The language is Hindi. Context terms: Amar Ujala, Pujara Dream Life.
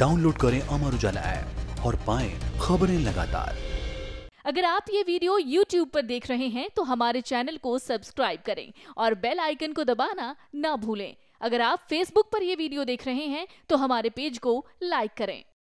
डाउनलोड करें अमर उजाला ऐप और पाएं खबरें लगातार। अगर आप ये वीडियो YouTube पर देख रहे हैं तो हमारे चैनल को सब्सक्राइब करें और बेल आइकन को दबाना ना भूलें। अगर आप Facebook पर ये वीडियो देख रहे हैं तो हमारे पेज को लाइक करें।